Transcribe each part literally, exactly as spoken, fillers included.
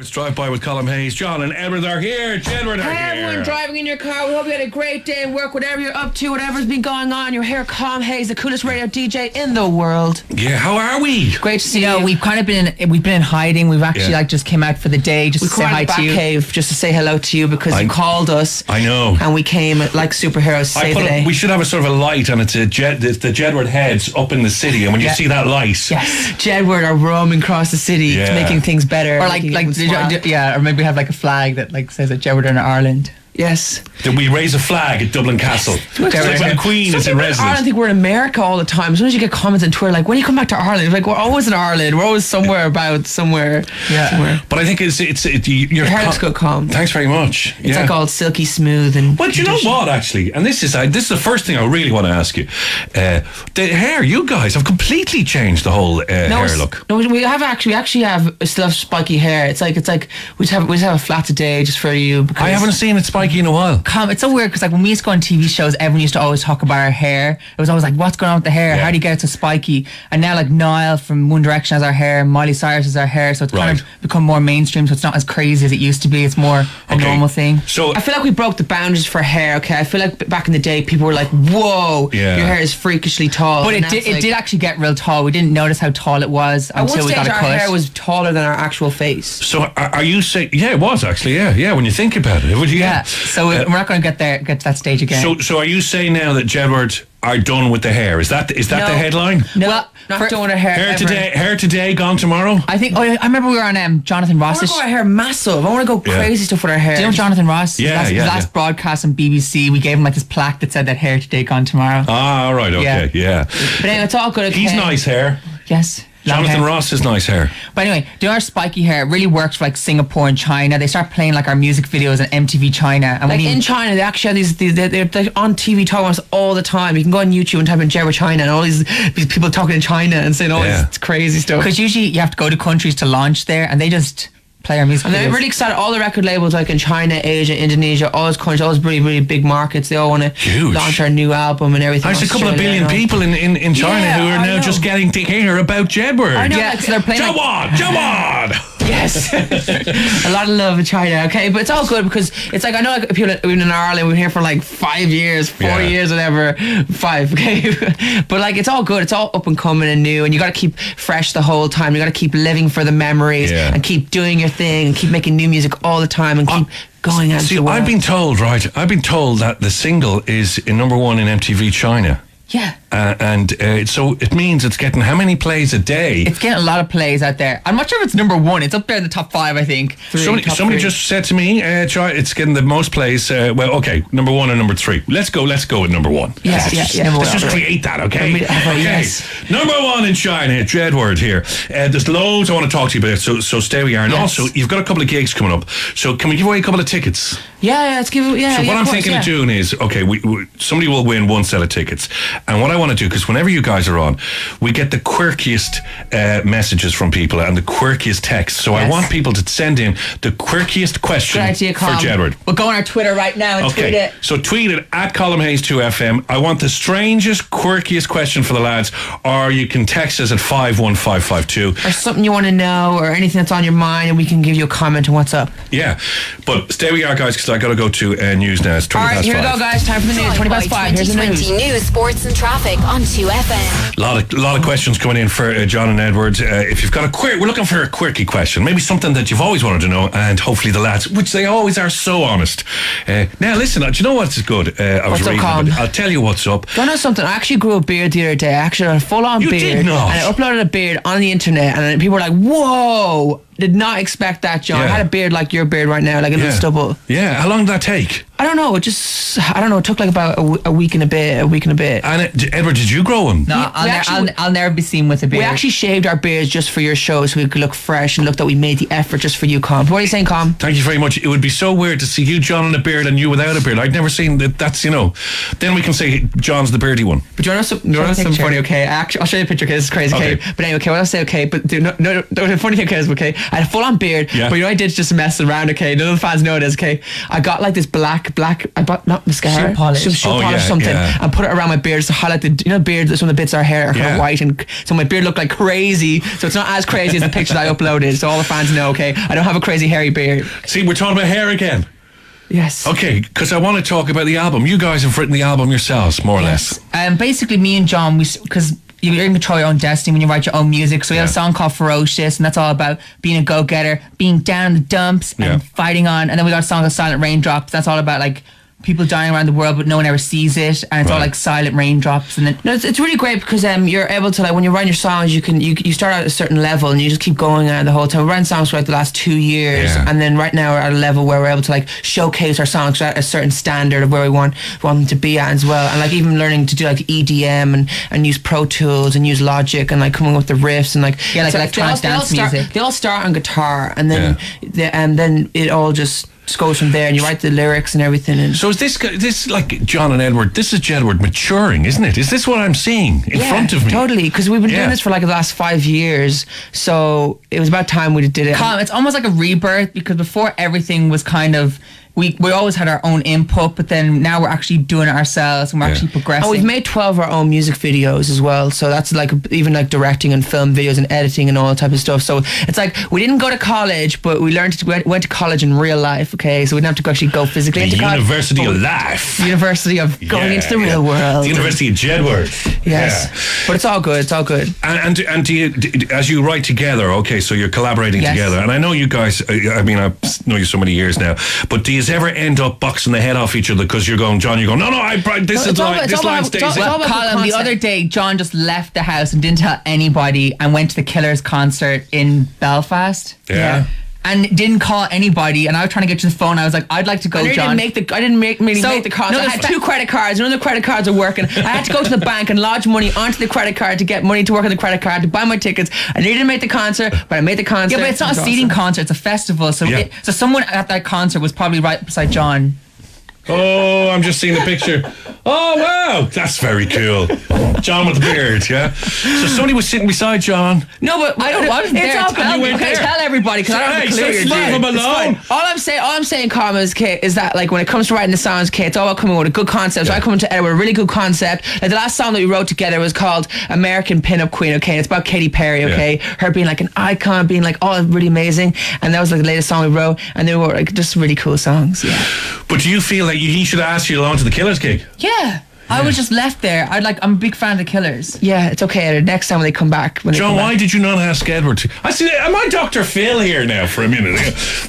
Let's drive by with Colm Hayes. John and Edward are here. Jedward are hey, here. Everyone driving in your car. We hope you had a great day in work. Whatever you're up to, whatever's been going on, you're here. Colm Hayes, the coolest radio D J in the world. Yeah, how are we? Great to see you. you. Know, we've kind of been in, we've been in hiding. We've actually yeah. like just came out for the day just we to say hi to you. We came out of the Batcave just to say hello to you because I, you called us. I know. And we came like superheroes to I save the day. A, we should have a sort of a light, and it's a Jed, it's the Jedward heads up in the city, and when you yeah. see that light, yes, Jedward are roaming across the city, yeah. making things better, or like like. Yeah, or maybe we have like a flag that like says that Jedward in Ireland. Yes. Then we raise a flag at Dublin Castle. Like the Queen is in residence. I don't think we're in America all the time. As soon as you get comments on Twitter like, when do you come back to Ireland? Like, we're always in Ireland. We're always somewhere about somewhere. Yeah. Somewhere. But I think it's it's it, your hair looks good, Colm. Thanks very much. It's yeah. like all silky smooth and. Well, do you know what actually? And this is uh, this is the first thing I really want to ask you. Uh, the hair, you guys have completely changed the whole uh, no, hair look. No, we have actually we actually have still have spiky hair. It's like it's like we just have we just have a flat today just for you. Because I haven't seen it spiky in a while. Colm, it's so weird because like when we used to go on T V shows, everyone used to always talk about our hair. It was always like, what's going on with the hair? Yeah. How do you get it so spiky? And now like Niall from One Direction has our hair, Miley Cyrus has our hair, so it's right. kind of become more mainstream, so it's not as crazy as it used to be. It's more a okay. normal thing. So I feel like we broke the boundaries for hair, okay? I feel like back in the day people were like, whoa, yeah. your hair is freakishly tall. But and it did it like, did actually get real tall. We didn't notice how tall it was until we got a cut. At one stage our hair was taller than our actual face. So are, are you saying, yeah, it was actually, yeah, yeah, when you think about it. Would you yeah. get So uh, we're not going to get there, get to that stage again. So, so are you saying now that Jedward are done with the hair? Is that is that no. the headline? No, well, not done with hair. Hair ever. today, hair today, gone tomorrow. I think. Oh, yeah, I remember we were on um, Jonathan Ross. I want to go our hair massive. I want to go crazy yeah. stuff with our hair. Do you know Jonathan Ross? Yeah, last, yeah. His last yeah. broadcast on B B C, we gave him like this plaque that said that hair today, gone tomorrow. Ah, all right, okay, yeah. yeah. But anyway, it's all good. Okay. He's nice hair. Yes. Jonathan Ross has nice hair. But anyway, doing our spiky hair really works for like Singapore and China. They start playing like our music videos on M T V China. And like in China, they actually have these, these they're, they're, they're on T V talking about us all the time. You can go on YouTube and type in Jedward China and all these, these people talking in China and saying all yeah. this crazy stuff. Because usually you have to go to countries to launch there and they just play our music. And they're really excited. All the record labels like in China, Asia, Indonesia, all those countries, all those really, really big markets, they all want to launch our new album and everything. There's a couple of billion people in, in, in China yeah, who are I now know. just getting to hear about Jedward. I know, yeah, like, so they're playing. Come like, on, come on! Yes. A lot of love in China, okay? But it's all good because it's like, I know like, people have been in Ireland, we've been here for like five years, four yeah. years, whatever, five, okay? But like, it's all good. It's all up and coming and new, and you got to keep fresh the whole time. You got to keep living for the memories yeah. and keep doing your thing and keep making new music all the time and keep... Uh going out. See, the I've been told, right? I've been told that the single is in number one in M T V China. Yeah. Uh, and uh, so it means it's getting how many plays a day? It's getting a lot of plays out there. I'm not sure if it's number one. It's up there in the top five, I think. Three, somebody somebody just said to me, uh, it's getting the most plays. Uh, well, okay, number one and number three. Let's go, let's go with number one. Yes, yes, yeah, yeah, Let's just create that, okay? Me, oh, okay. Yes. Number one in China, Jedward here. Uh, there's loads I want to talk to you about, so, so stay where you are. And yes. also, you've got a couple of gigs coming up. So can we give away a couple of tickets? Yeah, yeah let's give away. Yeah, so yeah, what I'm course, thinking yeah. of doing is, okay, we, we, somebody will win one set of tickets. And what I want to do, because whenever you guys are on, we get the quirkiest uh, messages from people and the quirkiest texts. So yes. I want people to send in the quirkiest question idea, for Jedward. We'll go on our Twitter right now and okay. tweet it. So tweet it at Colm Hayes two F M. I want the strangest, quirkiest question for the lads, or you can text us at five one five five two. Or something you want to know, or anything that's on your mind, and we can give you a comment on what's up. Yeah, but stay with you guys, because I got to go to uh, news now. It's twenty All right, past here five. We go, guys. Time for the news. twenty past five. Here's the news. News, sports, and traffic on two F M. A lot of, lot of questions coming in for uh, John and Edward. Uh, if you've got a quirk, we're looking for a quirky question, maybe something that you've always wanted to know, and hopefully the lads, which they always are so honest. Uh, now, listen, uh, do you know what's good? Uh, I was what's reading up, I'll tell you what's up. Do you know something? I actually grew a beard the other day. I actually had a full-on beard. You did not. And I uploaded a beard on the internet, and people were like, whoa. Did not expect that, John. Yeah. I had a beard like your beard right now, like a yeah. little stubble. Yeah, how long did that take? I don't know. It just, I don't know. It took like about a, w a week and a bit, a week and a bit. And it, Edward, did you grow him? No, we, I'll, we ne I'll, I'll never be seen with a beard. We actually shaved our beards just for your show so we could look fresh and look that we made the effort just for you, Colm. What are you saying, Colm? Thank you very much. It would be so weird to see you, John, in a beard and you without a beard. I'd never seen that. That's, you know. Then we can say John's the beardy one. But do you want to know something picture? funny, okay? I actually, I'll show you a picture, okay? This is crazy, okay? okay? But anyway, okay, what I'll say, okay? But do, no, no, no, the funny thing is, okay? I had a full on beard, yeah. but you know I did just mess around, okay? None of the fans know it is, okay? I got like this black, black, I bought not mascara, shoe polish, some shoe oh, polish yeah, something, yeah. and put it around my beard to highlight the, you know, beard, some of the bits of our hair are kind yeah. of white, and so my beard looked like crazy. So it's not as crazy as the picture that I uploaded, so all the fans know, okay? I don't have a crazy hairy beard. See, we're talking about hair again. Yes. Okay, because I want to talk about the album. You guys have written the album yourselves, more or yes. less. Um, basically, me and John, we because you really control your own destiny when you write your own music. So we yeah. had a song called Ferocious, and that's all about being a go-getter, being down in the dumps, and yeah. fighting on. And then we got a song called Silent Raindrops. That's all about, like, people dying around the world, but no one ever sees it, and it's right. all like silent raindrops. And then no, it's, it's really great because um, you're able to, like, when you write your songs, you can you, you start out at a certain level and you just keep going at it the whole time. We're writing songs throughout the last two years, yeah. and then right now we're at a level where we're able to, like, showcase our songs at a certain standard of where we want want them to be at as well. And, like, even learning to do, like, E D M and and use Pro Tools and use Logic and, like, coming up with the riffs and, like, yeah, like so electronic they all, dance they all start, music. They all start on guitar, and then yeah. the, and then it all just. goes from there, and you write the lyrics and everything. And so is this this like John and Edward? This is Jedward maturing, isn't it? Is this what I'm seeing in yeah, front of me? Totally, because we've been yeah. doing this for like the last five years, so it was about time we did it. Colm, it's almost like a rebirth, because before everything was kind of. We, we always had our own input, but then now we're actually doing it ourselves, and we're yeah. actually progressing. Oh, we've made twelve of our own music videos as well, so that's like even like directing and film videos and editing and all that type of stuff. So it's like we didn't go to college, but we learned to, we went to college in real life, okay? So we didn't have to actually go physically the into college. University of life. University of going yeah, into the real yeah. world. The University of Jedward. Yes. Yeah. But it's all good, it's all good. And and, and do you, do, as you write together, okay, so you're collaborating yes. together, and I know you guys, I mean, I know you so many years now, but do you ever end up boxing the head off each other because you're going, John, you're going, no, no, I this no, is line, about, this line about, stays in. Well, Colm, the other day, John just left the house and didn't tell anybody and went to the Killers concert in Belfast. Yeah. yeah. And didn't call anybody, and I was trying to get to the phone. I was like, I'd like to go, I John. Didn't make the, I didn't make, really so, make the call. No, I had two credit cards. None of the credit cards are working. I had to go to the bank and lodge money onto the credit card to get money to work on the credit card to buy my tickets. I didn't make the concert, but I made the concert. Yeah, but it's not it's a seating awesome. concert. It's a festival. So, yeah. it, so someone at that concert was probably right beside John. Oh, I'm just seeing the picture. Oh, wow. That's very cool. John with the beard, yeah? So somebody was sitting beside John. No, but I don't want him there. It's all you okay, tell everybody because so, I don't have a clue. So leave him alone. All I'm saying, all I'm saying, Colm, is, Kate, is that, like, when it comes to writing the songs, Kate, it's all about coming with a good concept. So yeah. I come to Edward with a really good concept. Like, the last song that we wrote together was called American Pinup Queen, okay? It's about Katy Perry, okay? Yeah. Her being, like, an icon, being, like, oh, really amazing. And that was, like, the latest song we wrote. And they were, like, just really cool songs, yeah. But do you feel like he should ask you along to the Killers gig? Yeah. Yeah. I was just left there. I'd like. I'm a big fan of the Killers. Yeah, it's okay. Next time when they come back, when John, come why back. did you not ask Edward? To, I see. Am I Doctor Phil here now for a minute?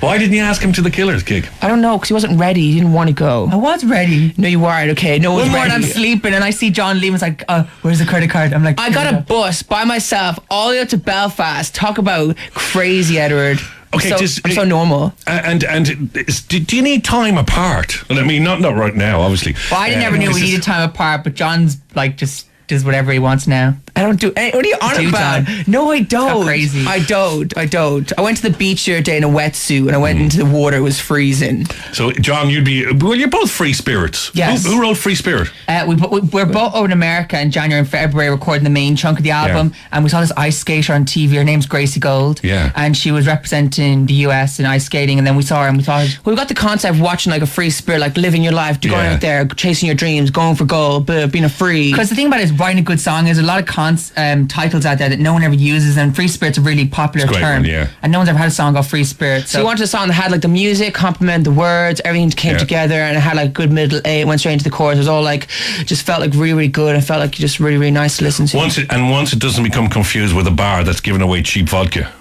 Why didn't you ask him to the Killers gig? I don't know, because he wasn't ready. He didn't want to go. I was ready. No, you weren't. Okay, no one more. And I'm sleeping, and I see John leaving. It's like, oh, where's the credit card? I'm like, I got a bus by myself all the way up to Belfast. Talk about crazy, Edward. Okay, so, just, I'm so normal. And and do you need time apart? I mean, not not right now, obviously. Well, I um, never knew we needed time apart, but John's like just does whatever he wants now. I don't do any, what are you on do, about? John. No, I don't. Crazy. I don't. I don't. I went to the beach the other day in a wetsuit, and I went mm. into the water. It was freezing. So, John, you'd be... Well, you're both free spirits. Yes. Who, who wrote Free Spirit? Uh, we, we, we're both over in America in January and February recording the main chunk of the album, yeah. and we saw this ice skater on T V. Her name's Gracie Gold. Yeah. And she was representing the U S in ice skating, and then we saw her, and we thought... Well, we got the concept of watching, like, a free spirit, like, living your life, going yeah. out there, chasing your dreams, going for gold, being a free... Because the thing about it is writing a good song is a lot of content Um, titles out there that no one ever uses, and free spirit's a really popular term, one, yeah. and no one's ever had a song called Free Spirit. So, so you wanted a song that had, like, the music, complement the words, everything came yeah. together, and it had, like, good middle eight, went straight into the chorus. It was all, like, just felt like really, really good. It felt like just really, really nice to listen to. Once it, and once it doesn't become confused with a bar that's giving away cheap vodka.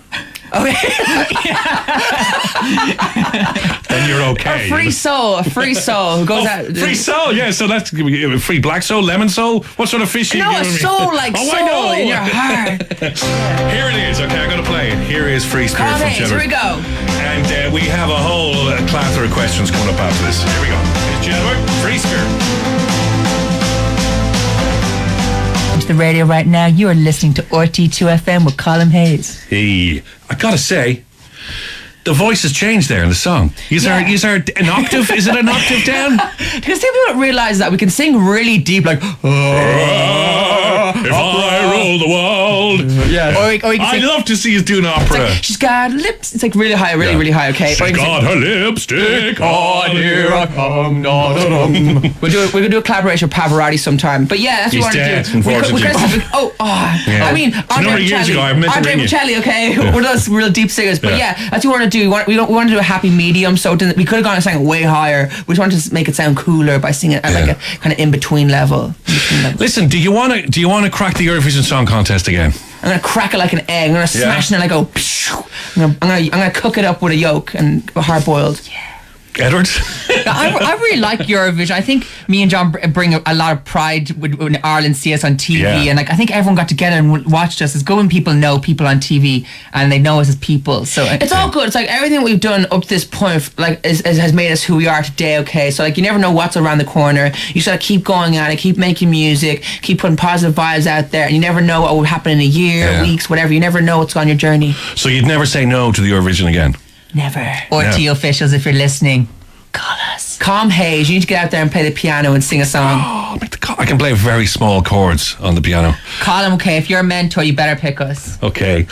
Okay. Then you're okay. A free soul, a free soul who goes oh, out. Free soul, yeah. So that's free black soul, lemon soul. What sort of fish? No, you a soul like oh, soul in your heart. Here it is. Okay, I'm gonna play it. Here is Free Spirit Colm from Jedward. Here we go. And uh, we have a whole uh, plethora of questions coming up after this. Here we go. It's Jedward, Free Spirit. The radio right now, you are listening to R T É two F M with Colm Hayes. Hey, I gotta say, the voice has changed there in the song. Is yeah. there, is there an octave? Is it an octave down? Because people don't realise that we can sing really deep, like. Oh. If opera. I rule the world. Yeah. Or, or I'd like, love to see us do an opera. Like, she's got lips. It's like really high, really, yeah. really high. Okay. She's got her lipstick on. Here I come. Da, da, da. We'll do. A, we're gonna do a collaboration with Pavarotti sometime. But yeah, that's He's what we want to do. Unfortunately. We're gonna, we're gonna, oh, oh. Yeah. I mean, Andrea Bocelli. Andrea Bocelli. Okay, yeah. One of those real deep singers. But yeah, yeah that's what we want to do. We want, we, don't, we want to do a happy medium. So we could have gone and sang it way higher. We just wanted to make it sound cooler by singing it at yeah. like a kind of in between level. Listen, do you want to do you want to crack the Eurovision Song Contest again? I'm gonna crack it like an egg. I'm gonna smash yeah. it and I go. I'm gonna, I'm gonna I'm gonna cook it up with a yolk and hard boiled. Yeah. Jedward. I, I really like Eurovision. I think me and John bring a, a lot of pride when Ireland see us on T V, yeah. and like I think everyone got together and watched us. It's good when people know people on T V and they know us as people. So it's all good. It's like everything we've done up to this point, like, is, is, has made us who we are today. Okay, so like you never know what's around the corner. You sort of keep going at it, keep making music, keep putting positive vibes out there, and you never know what will happen in a year, yeah. weeks, whatever. You never know what's on your journey. So you'd never say no to the Eurovision again. Never. R T É no. officials, if you're listening, call us. Colm Hayes, you need to get out there and play the piano and sing a song. Oh, make the call. I can play very small chords on the piano. Colm, okay, if you're a mentor, you better pick us. Okay.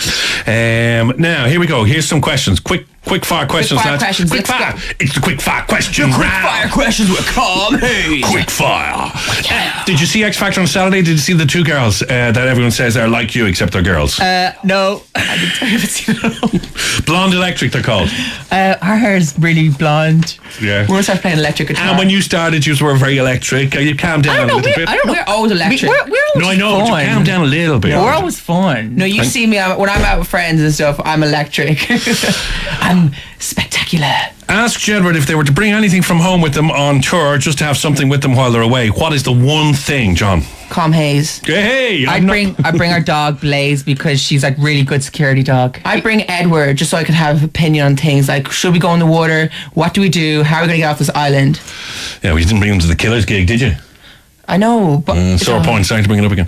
Um, now, here we go. Here's some questions. Quick, quick fire questions, quick fire lads. Questions. Quick Let's fire. Go. It's the quick fire question round. Quick fire questions with Colm Hayes. Quick fire. Yeah. Uh, did you see X Factor on Saturday? Did you see the two girls uh, that everyone says are like you except they're girls? Uh, no. I didn't I haven't seen it at all. Blonde Electric, they're called. Uh, her hair's really blonde. Yeah. We're start playing electric guitar. And when you started, you were very electric. You calmed down I don't know, a little bit. I don't know. We're always electric. We're, we're always no, I know. Fun. You calm down a little bit. Yeah, we're always fun. No, you and see me I'm, when I'm out with friends and stuff. I'm electric. I'm spectacular. Ask Jedward if they were to bring anything from home with them on tour, just to have something with them while they're away. What is the one thing, John? Colm Hayes. Hey, hey I bring I bring our dog Blaze because she's like really good security dog. I bring Jedward just so I could have opinion on things like should we go in the water? What do we do? How are we going to get off this island? Yeah, we didn't bring him to the Killers gig, did you? I know, but mm, sore point. Sorry to bring it up again.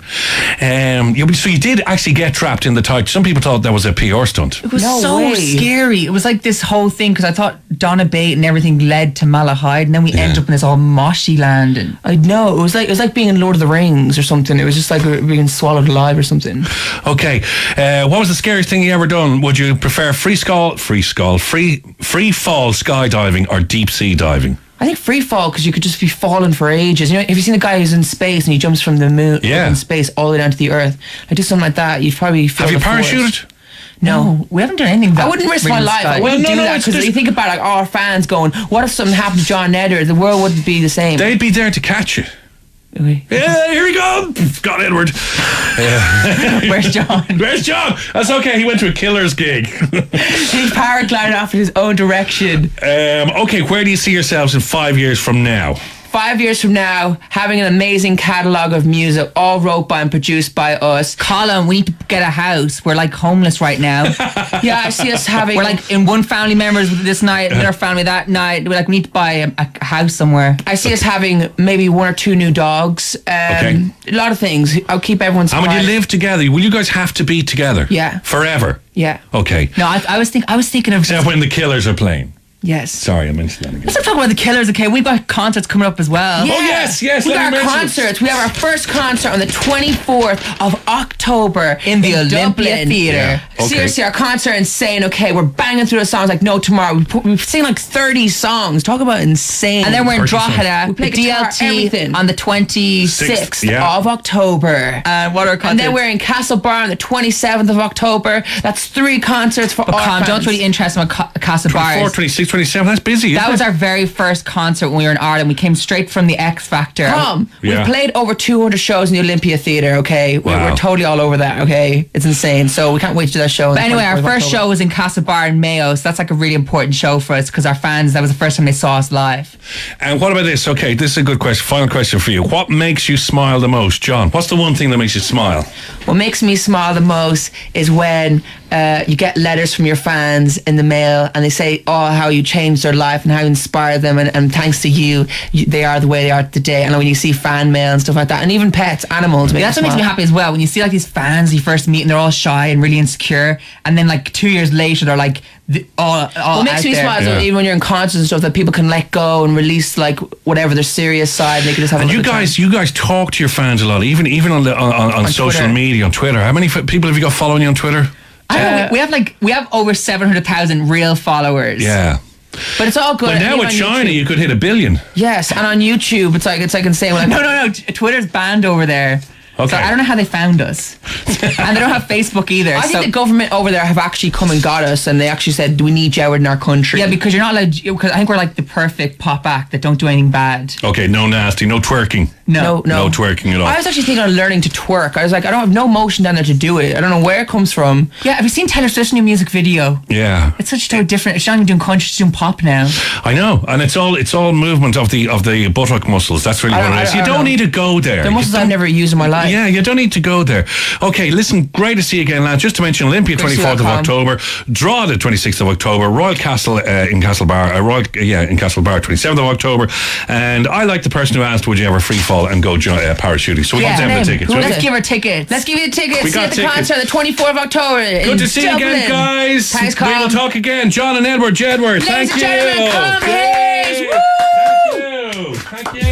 Um, yeah, so you did actually get trapped in the tide. Some people thought that was a P R stunt. It was no so way. scary. It was like this whole thing because I thought Donna Bate and everything led to Malahide, and then we yeah. end up in this all moshy land. And I know it was like it was like being in Lord of the Rings or something. It was just like being swallowed alive or something. Okay, uh, what was the scariest thing you ever done? Would you prefer free skull, free skull, free free fall skydiving or deep sea diving? I think free fall because you could just be falling for ages. You know, if you've seen a guy who's in space and he jumps from the moon, yeah. in space all the way down to the earth, like do something like that, you'd probably feel. Have you parachuted? Force. No, we haven't done anything. About I wouldn't risk my life. Sky. I wouldn't no, no, do no, that because you think about like our fans going, "What if something happened to John Edder? The world wouldn't be the same." They'd be there to catch you. Okay. Yeah, here we go. Got Jedward. Yeah. Where's John? Where's John? That's okay. He went to a Killers gig. He paraglided off in his own direction. Um, okay, where do you see yourselves in five years from now? Five years from now, having an amazing catalogue of music, all wrote by and produced by us. Colm, we need to get a house. We're like homeless right now. Yeah, I see us having. We're like in one family members this night, another family that night. We're like, we need to buy a, a house somewhere. I see okay. us having maybe one or two new dogs. Um, okay. A lot of things. I'll keep everyone's. And when you live together, will you guys have to be together? Yeah. Forever? Yeah. Okay. No, I, I was think I was thinking of. Except when the Killers are playing. Yes. Sorry, I mentioned that again. Let's not talk about the Killers, okay? We've got concerts coming up as well. Yeah. Oh, yes, yes. We've got our concerts. It. We have our first concert on the twenty-fourth of October in the in Olympia Theatre. Yeah. Okay. Seriously, our concert is insane, okay? We're banging through the songs like No Tomorrow. We put, we've seen like thirty songs. Talk about insane. And then we're in Drogheda. We play guitar, D L T everything. On the twenty-sixth yeah. of October. And what are our concerts? And then we're in Castlebar on the twenty-seventh of October. That's three concerts for but our Colm, don't really interest in Castlebar. twenty-four, twenty-six, twenty-seven, that's busy. That was it? Our very first concert when we were in Ireland. We came straight from the X Factor. Colm, we yeah. played over two hundred shows in the Olympia Theatre, okay? Wow. We, we're totally all over that, okay? It's insane. So we can't wait to do that show. But anyway, our first show was in Castlebar in Mayo, so that's like a really important show for us because our fans, that was the first time they saw us live. And what about this? Okay, this is a good question. Final question for you. What makes you smile the most, John? What's the one thing that makes you smile? What makes me smile the most is when uh, you get letters from your fans in the mail and they say, oh, how you you changed their life and how you inspired them, and, and thanks to you, you they are the way they are today. And when you see fan mail and stuff like that, and even pets, animals, that's what makes me happy as well, when you see like these fans you first meet and they're all shy and really insecure, and then like two years later they're like the, all, all what makes me smile is even when you're in concerts and stuff, that people can let go and release like whatever their serious side, and they can just have and a you guys time. You guys talk to your fans a lot, even even on the, on, on, on, on social Twitter. media, on Twitter. How many f people have you got following you on Twitter? I don't uh, know, we have like we have over seven hundred thousand real followers. Yeah. But it's all good. Well, now with China, YouTube, you could hit a billion. Yes, and on YouTube, it's like it's like insane. Like, no, no, no. Twitter's banned over there. Okay. So I don't know how they found us. And they don't have Facebook either. I so think the government over there have actually come and got us, and they actually said, do we need Jedward in our country? Yeah, because you're not allowed, because I think we're like the perfect pop act that don't do anything bad. Okay, no nasty, no twerking. No, no. No twerking at all. I was actually thinking of learning to twerk. I was like, I don't have no motion down there to do it. I don't know where it comes from. Yeah, have you seen Taylor Swift's new music video? Yeah. It's such so different. She's not even doing country, she's doing pop now. I know, and it's all it's all movement of the of the buttock muscles. That's really what it is. You don't, don't need to go there. The muscles I've never used in my life. Yeah, you don't need to go there. Okay, listen, great to see you again, lads. Just to mention, Olympia, twenty-fourth of October, Draw the twenty-sixth of October, Royal Castle uh, in Castlebar, uh, Royal, uh, yeah, in Castlebar, twenty-seventh of October, and I like the person who asked, would you ever free fall and go uh, parachuting? So we yeah, want them the tickets. Well, let's give her tickets. Let's give you the tickets. We see got you at tickets. The concert, the twenty-fourth of October. Good to see Dublin. You again, guys. Thanks, Colm. We will talk again. John and Edward, Jedward, thank you. Ladies and gentlemen, Colm Hayes. Woo! Thank you. Thank you.